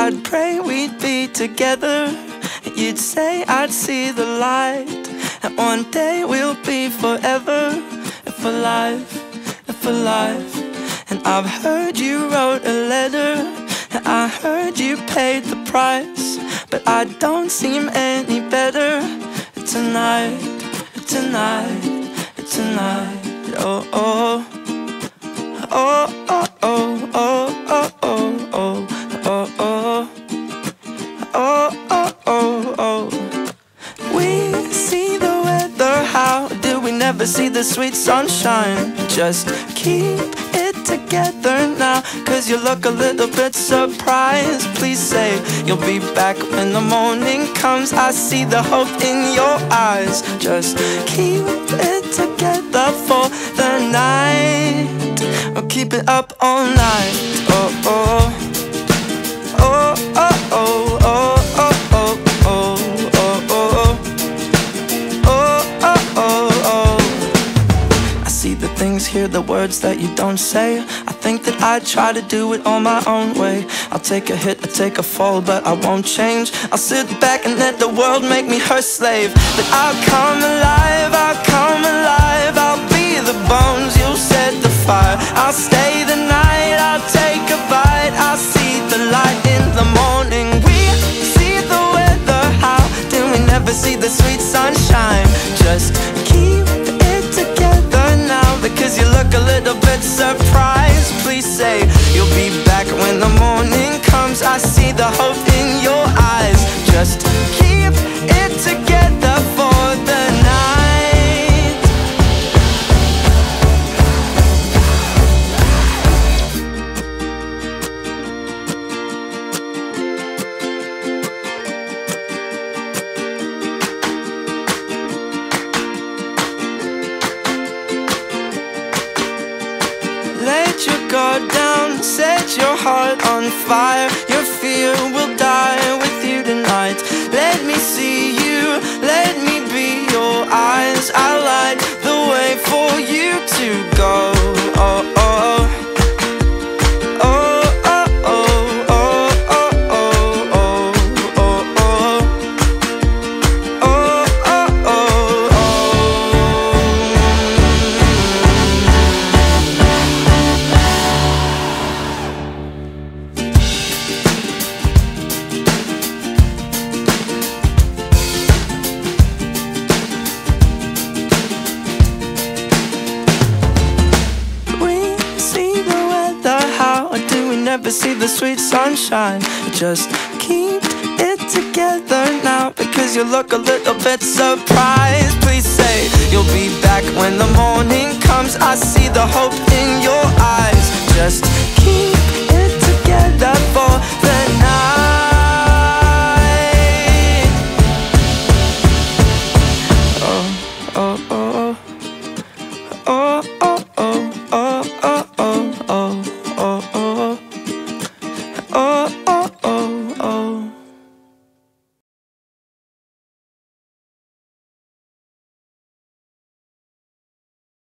I'd pray we'd be together. You'd say I'd see the light. And one day we'll be forever, and for life, and for life. And I've heard you wrote a letter, and I heard you paid the price, but I don't seem any better tonight, tonight, tonight. Oh, oh, oh, oh, oh, oh, oh, oh, oh, oh, oh, oh, oh, oh. We see the weather, how do we never see the sweet sunshine? Just keep it together now, 'cause you look a little bit surprised. Please say you'll be back when the morning comes. I see the hope in your eyes. Just keep it together for the night, or keep it up all night. Oh, oh, oh, oh, oh, oh. Hear the words that you don't say. I think that I try to do it on my own way. I'll take a hit, I'll take a fall, but I won't change. I'll sit back and let the world make me her slave. But I'll come alive, I'll come alive. I'll be the bones, you'll set the fire. I'll stay the night, I'll take a bite. I'll see the light in the morning. We see the weather, how do we never see the sweet sunshine? Just keep it together now, because you look a little bit surprised. Please say you'll be back when the morning comes. I see the hope in your eyes. Just keep it together for the set your heart on fire. Your fear will die with you tonight. Let me see you, let me be your eyes. I light the way for you to go. Oh, oh, oh. See the sweet sunshine. Just keep it together now, because you look a little bit surprised. Please say you'll be back when the morning comes. I see the hope in your